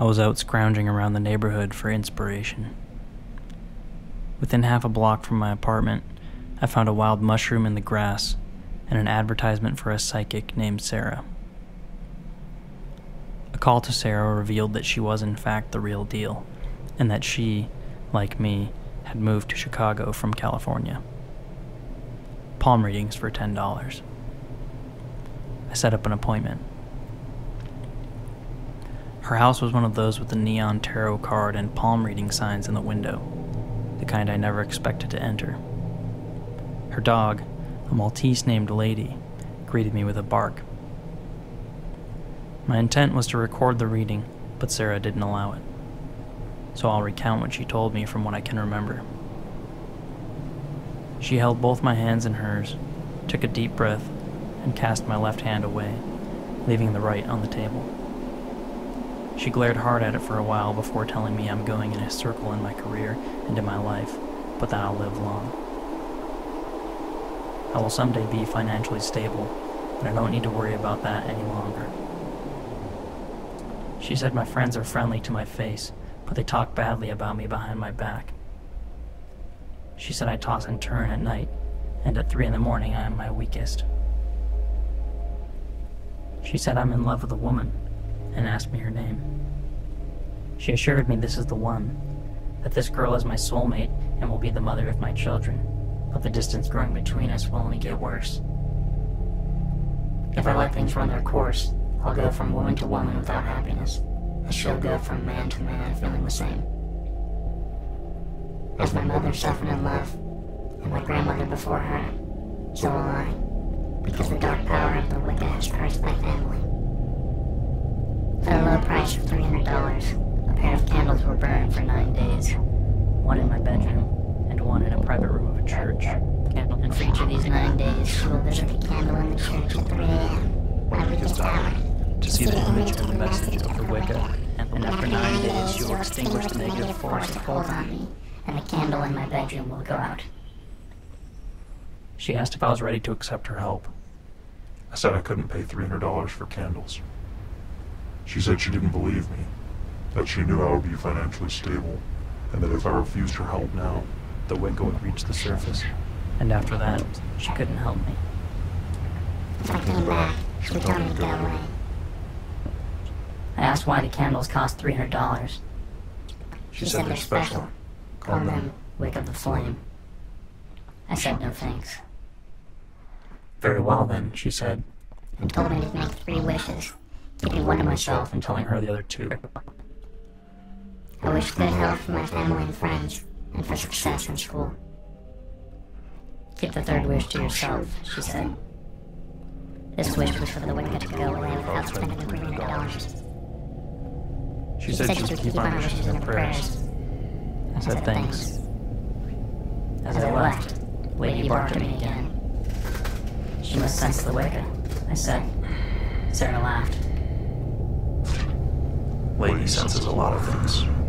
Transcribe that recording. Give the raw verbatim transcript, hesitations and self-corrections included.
I was out scrounging around the neighborhood for inspiration. Within half a block from my apartment, I found a wild mushroom in the grass and an advertisement for a psychic named Sarah. A call to Sarah revealed that she was in fact the real deal, and that she, like me, had moved to Chicago from California. Palm readings for ten dollars. I set up an appointment. Her house was one of those with a neon tarot card and palm reading signs in the window, the kind I never expected to enter. Her dog, a Maltese named Lady, greeted me with a bark. My intent was to record the reading, but Sarah didn't allow it, so I'll recount what she told me from what I can remember. She held both my hands in hers, took a deep breath, and cast my left hand away, leaving the right on the table. She glared hard at it for a while before telling me I'm going in a circle in my career and in my life, but that I'll live long. I will someday be financially stable, and I don't need to worry about that any longer. She said my friends are friendly to my face, but they talk badly about me behind my back. She said I toss and turn at night, and at three in the morning I am my weakest. She said I'm in love with a woman, and asked me her name. She assured me this is the one, that this girl is my soulmate and will be the mother of my children, but the distance growing between us will only get worse. If I let things run their course, I'll go from woman to woman without happiness, and she'll go from man to man feeling the same. As my mother suffered in love, and my grandmother before her, so will I, because the dark power of the WICCA has cursed my family. At a low price of three hundred dollars, a pair of candles were burned for nine days, one in my bedroom and one in a private room of a church. And for each of these nine days, we will visit the candle in the church at three A M every just hour to see the image and the message of the WICCA, and after nine days you will extinguish the negative force that holds on me, and the candle in my bedroom will go out. She asked if I was ready to accept her help. I said I couldn't pay three hundred dollars for candles. She said she didn't believe me, that she knew I would be financially stable, and that if I refused her help now, the WICCA would reach the surface, and after that, she couldn't help me. If I came back, she would tell me to go away. I asked why the candles cost three hundred dollars. She said they're special. Call them Wake of the Flame. I said no thanks. Very well then, she said, and told me to make three wishes, keeping one to myself and telling her the other two. I wish good health for my family and friends, and for success in school. Keep the third wish to yourself, she said. This wish was for the WICCA to go away without spending the three hundred dollars. She said she would keep my wishes and prayers. I said thanks. As I left, Lady barked at me again. She must sense the WICCA, I said. Sarah laughed. Lady senses a lot of things.